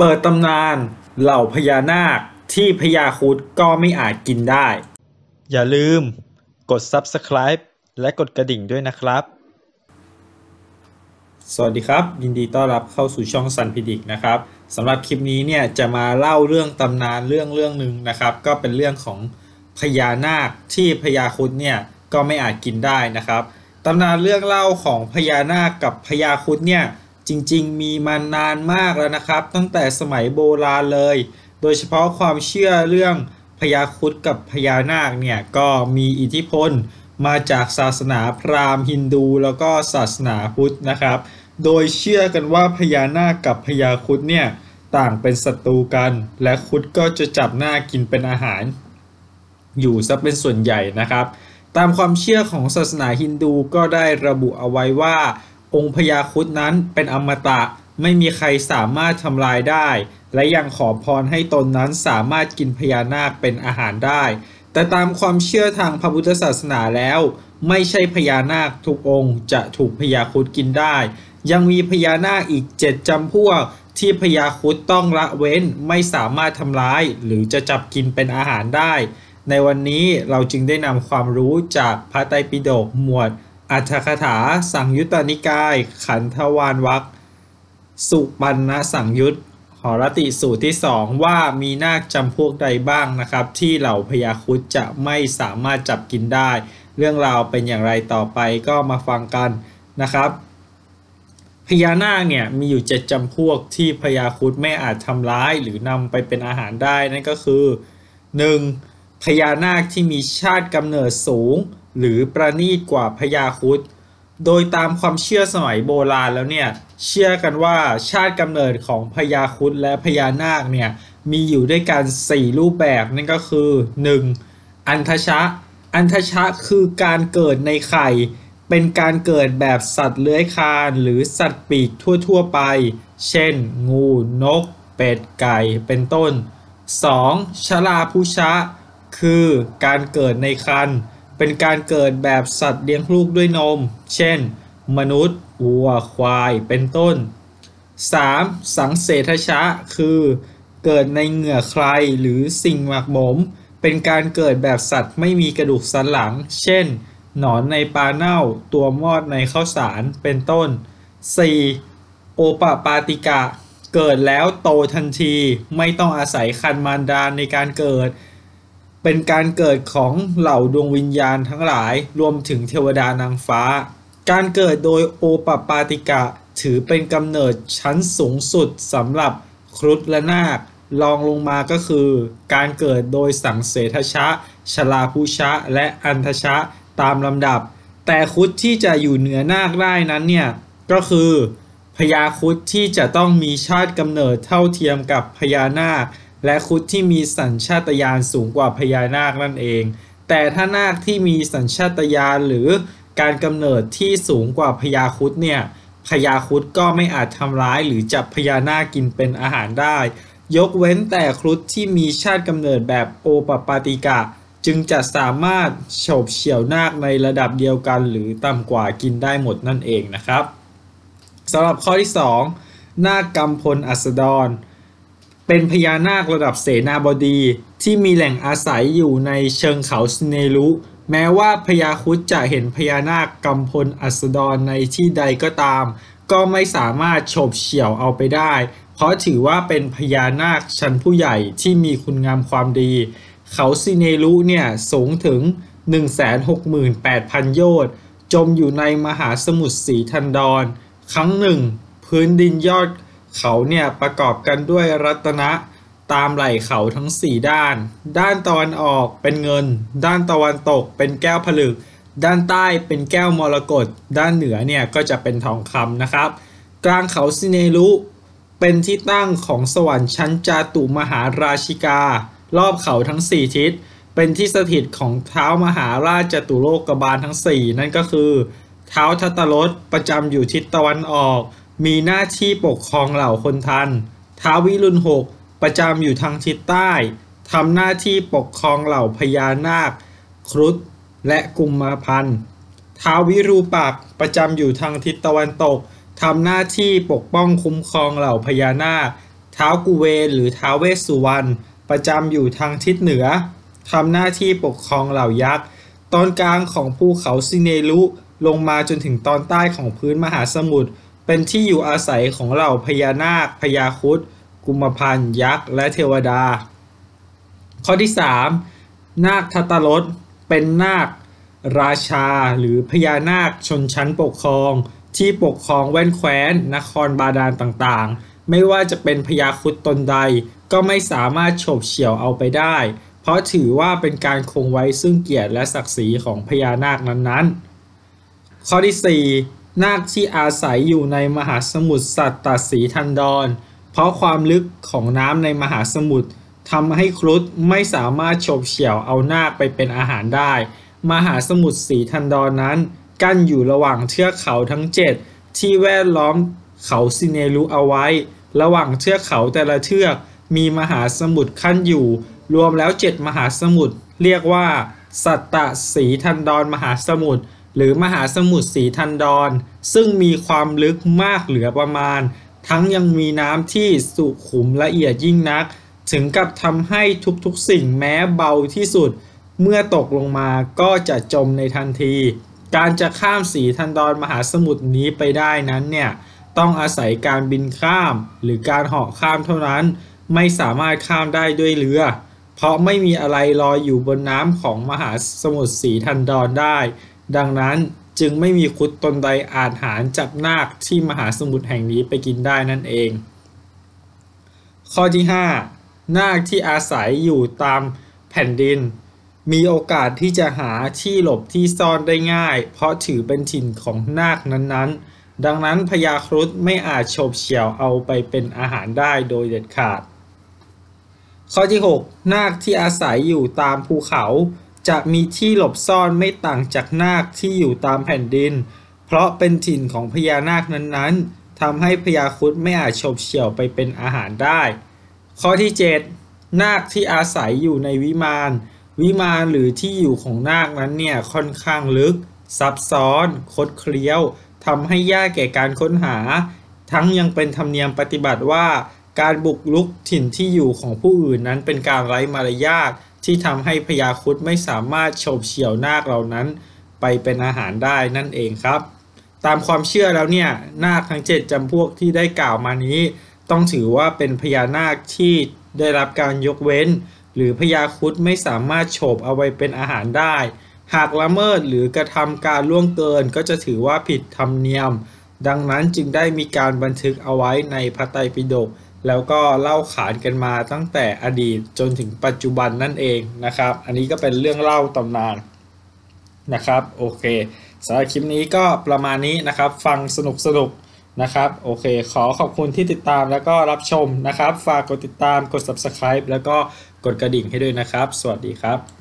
เปิดตำนานเหล่าพญานาคที่พญาครุฑก็ไม่อาจกินได้อย่าลืมกด Subscribe และกดกระดิ่งด้วยนะครับสวัสดีครับยินดีต้อนรับเข้าสู่ช่องซันพิดิกนะครับสำหรับคลิปนี้เนี่ยจะมาเล่าเรื่องตำนานเรื่องหนึ่งนะครับก็เป็นเรื่องของพญานาคที่พญาครุฑเนี่ยก็ไม่อาจกินได้นะครับตำนานเรื่องเล่าของพญานาคกับพญาครุฑเนี่ยจริงๆมีมานานมากแล้วนะครับตั้งแต่สมัยโบราณเลยโดยเฉพาะความเชื่อเรื่องพญาครุฑกับพญานาคเนี่ยก็มีอิทธิพลมาจากศาสนาพราหมณ์ฮินดูแล้วก็ศาสนาพุทธนะครับโดยเชื่อกันว่าพญานาคกับพญาครุฑเนี่ยต่างเป็นศัตรูกันและครุฑก็จะจับนาคกินเป็นอาหารอยู่ซะเป็นส่วนใหญ่นะครับตามความเชื่อของศาสนาฮินดูก็ได้ระบุเอาไว้ว่าองค์พญาครุฑนั้นเป็นอมตะไม่มีใครสามารถทำลายได้และยังขอพรให้ตนนั้นสามารถกินพญานาคเป็นอาหารได้แต่ตามความเชื่อทางพระพุทธศาสนาแล้วไม่ใช่พญานาคทุกองค์จะถูกพญาครุฑกินได้ยังมีพญานาคอีก7จำพวกที่พญาครุฑต้องละเว้นไม่สามารถทำร้ายหรือจะจับกินเป็นอาหารได้ในวันนี้เราจึงได้นำความรู้จากพระไตรปิฎกหมวดอัตถคถาสังยุตตนิกายขันธวานวรรคสุปันนสังยุตหรติสูตรที่2ว่ามีนาคจำพวกใดบ้างนะครับที่เหล่าพญาครุฑจะไม่สามารถจับกินได้เรื่องราวเป็นอย่างไรต่อไปก็มาฟังกันนะครับพญานาคเนี่ยมีอยู่7จำพวกที่พญาครุฑไม่อาจทำร้ายหรือนำไปเป็นอาหารได้นั่นก็คือ 1. พญานาคที่มีชาติกำเนิดสูงหรือประณีตกว่าพญาครุฑโดยตามความเชื่อสมัยโบราณแล้วเนี่ยเชื่อกันว่าชาติกำเนิดของพญาครุฑและพญานาคเนี่ยมีอยู่ด้วยกัน4รูปแบบนั่นก็คือ 1. อันทชะคือการเกิดในไข่เป็นการเกิดแบบสัตว์เลื้อยคลานหรือสัตว์ปีกทั่วๆไปเช่นงูนกเป็ดไก่เป็นต้น 2. ชราพุชะคือการเกิดในครรภ์เป็นการเกิดแบบสัตว์เลี้ยงลูกด้วยนมเช่นมนุษย์วัวควายเป็นต้น 3. สังเสทชะคือเกิดในเหงื่อใครหรือสิ่งหมักหมมเป็นการเกิดแบบสัตว์ไม่มีกระดูกสันหลังเช่นหนอนในปลาเน่าตัวมอดในข้าวสารเป็นต้น 4. โอปปาติกะเกิดแล้วโตทันทีไม่ต้องอาศัยคันมารดาในการเกิดเป็นการเกิดของเหล่าดวงวิญญาณทั้งหลายรวมถึงเทวดานางฟ้าการเกิดโดยโอปปาติกะถือเป็นกำเนิดชั้นสูงสุดสำหรับครุฑและนาครองลงมาก็คือการเกิดโดยสังเสทชะชราพุชะและอันทชะตามลำดับแต่ครุฑที่จะอยู่เหนือนาคได้นั้นเนี่ยก็คือพญาครุฑที่จะต้องมีชาติกำเนิดเท่าเทียมกับพญานาคและครุฑที่มีสัญชาตญาณสูงกว่าพญานาคนั่นเองแต่ถ้านาคที่มีสัญชาตญาณหรือการกำเนิดที่สูงกว่าพญาครุฑเนี่ยพญาครุฑก็ไม่อาจทำร้ายหรือจับพญานาคกินเป็นอาหารได้ยกเว้นแต่ครุฑที่มีชาติกำเนิดแบบโอปปาติกะจึงจะสามารถโฉบเฉี่ยวนาคในระดับเดียวกันหรือต่ำกว่ากินได้หมดนั่นเองนะครับสำหรับข้อที่ 2 นาคกำพลอัสดรเป็นพญานาคระดับเสนาบดีที่มีแหล่งอาศัยอยู่ในเชิงเขาสิเนรุแม้ว่าพญาครุฑจะเห็นพญานาคกำพลอัสดรในที่ใดก็ตามก็ไม่สามารถโฉบเฉี่ยวเอาไปได้เพราะถือว่าเป็นพญานาคชั้นผู้ใหญ่ที่มีคุณงามความดีเขาสิเนรุเนี่ยสูงถึง 168,000 โยชน์จมอยู่ในมหาสมุทรสีทันดรครั้งหนึ่งพื้นดินยอดเขาเนี่ยประกอบกันด้วยรัตนะตามไหล่เขาทั้ง4ด้านด้านตะวันออกเป็นเงินด้านตะวันตกเป็นแก้วผลึกด้านใต้เป็นแก้วมรกตด้านเหนือเนี่ยก็จะเป็นทองคำนะครับกลางเขาสิเนรุเป็นที่ตั้งของสวรรค์ชั้นจาตุมหาราชิการอบเขาทั้ง4ทิศเป็นที่สถิตของเท้ามหาราชจตุโลกบาลทั้ง4นั่นก็คือเท้าทัตตรสประจำอยู่ทิศตะวันออกมีหน้าที่ปกครองเหล่าคนทันท้าววิรุฬหกประจำอยู่ทางทิศใต้ทำหน้าที่ปกครองเหล่าพญานาคครุฑและกุมมาพันธ์ท้าววิรูปักษ์ประจำอยู่ทางทิศตะวันตกทำหน้าที่ปกป้องคุ้มครองเหล่าพญานาค ท้าวกุเวรหรือท้าวเวสสุวรรณประจำอยู่ทางทิศเหนือทำหน้าที่ปกครองเหล่ายักษ์ตอนกลางของภูเขาสิเนรุลงมาจนถึงตอนใต้ของพื้นมหาสมุทรเป็นที่อยู่อาศัยของเหล่าพญานาคพญาครุฑกุมภัณฑ์ยักษ์และเทวดาข้อที่3นาคทัตตรสเป็นนาคราชาหรือพญานาคชนชั้นปกครองที่ปกครองแว่นแคว้นนครบาดาลต่างๆไม่ว่าจะเป็นพญาครุฑตนใดก็ไม่สามารถโฉบเฉี่ยวเอาไปได้เพราะถือว่าเป็นการคงไว้ซึ่งเกียรติและศักดิ์ศรีของพญานาคนั้นๆข้อที่4นาคที่อาศัยอยู่ในมหาสมุทรสัตตสีทันดรเพราะความลึกของน้ำในมหาสมุทรทำให้ครุฑไม่สามารถโฉบเฉี่ยวเอานาคไปเป็นอาหารได้มหาสมุทรสีทันดร นั้นกั้นอยู่ระหว่างเทือกเขาทั้ง7ที่แวดล้อมเขาสิเนรุเอาไว้ระหว่างเทือกเขาแต่ละเทือกมีมหาสมุทรขั้นอยู่รวมแล้ว7มหาสมุทรเรียกว่าสัตตสีทันดรมหาสมุทรหรือมหาสมุทรสีทันดรซึ่งมีความลึกมากเหลือประมาณทั้งยังมีน้ำที่สุขุมละเอียดยิ่งนักถึงกับทำให้ทุกๆสิ่งแม้เบาที่สุดเมื่อตกลงมาก็จะจมในทันทีการจะข้ามสีทันดรมหาสมุทรนี้ไปได้นั้นเนี่ยต้องอาศัยการบินข้ามหรือการเหาะข้ามเท่านั้นไม่สามารถข้ามได้ด้วยเรือเพราะไม่มีอะไรลอยอยู่บนน้ำของมหาสมุทรสีทันดรได้ดังนั้นจึงไม่มีครุฑตนใดอาจหาญจับนาคที่มหาสมุทรแห่งนี้ไปกินได้นั่นเองข้อที่5นาคที่อาศัยอยู่ตามแผ่นดินมีโอกาสที่จะหาที่หลบที่ซ่อนได้ง่ายเพราะถือเป็นถิ่นของนาคนั้นๆดังนั้นพญาครุฑไม่อาจโฉบเฉี่ยวเอาไปเป็นอาหารได้โดยเด็ดขาดข้อที่6นาคที่อาศัยอยู่ตามภูเขาจะมีที่หลบซ่อนไม่ต่างจากนาคที่อยู่ตามแผ่นดินเพราะเป็นถิ่นของพญานาคนั้นๆทำให้พญาครุฑไม่อาจโฉบเฉี่ยวไปเป็นอาหารได้ข้อที่7นาคที่อาศัยอยู่ในวิมานหรือที่อยู่ของนาคนั้นเนี่ยค่อนข้างลึกซับซ้อนคดเคี้ยวทำให้ยากแก่การค้นหาทั้งยังเป็นธรรมเนียมปฏิบัติว่าการบุกรุกถิ่นที่อยู่ของผู้อื่นนั้นเป็นการไร้มารยาทที่ทำให้พญาครุฑไม่สามารถโฉบเฉี่ยวนาคเหล่านั้นไปเป็นอาหารได้นั่นเองครับตามความเชื่อแล้วเนี่ยนาคทั้ง7จำพวกที่ได้กล่าวมานี้ต้องถือว่าเป็นพญานาคที่ได้รับการยกเว้นหรือพญาครุฑไม่สามารถโฉบเอาไว้เป็นอาหารได้หากละเมิดหรือกระทำการล่วงเกินก็จะถือว่าผิดธรรมเนียมดังนั้นจึงได้มีการบันทึกเอาไว้ในพระไตรปิฎกแล้วก็เล่าขานกันมาตั้งแต่อดีตจนถึงปัจจุบันนั่นเองนะครับอันนี้ก็เป็นเรื่องเล่าตำนานนะครับโอเคสำหรับคลิปนี้ก็ประมาณนี้นะครับฟังสนุกนะครับโอเคขอขอบคุณที่ติดตามแล้วก็รับชมนะครับฝากกดติดตามกด Subscribe แล้วก็กดกระดิ่งให้ด้วยนะครับสวัสดีครับ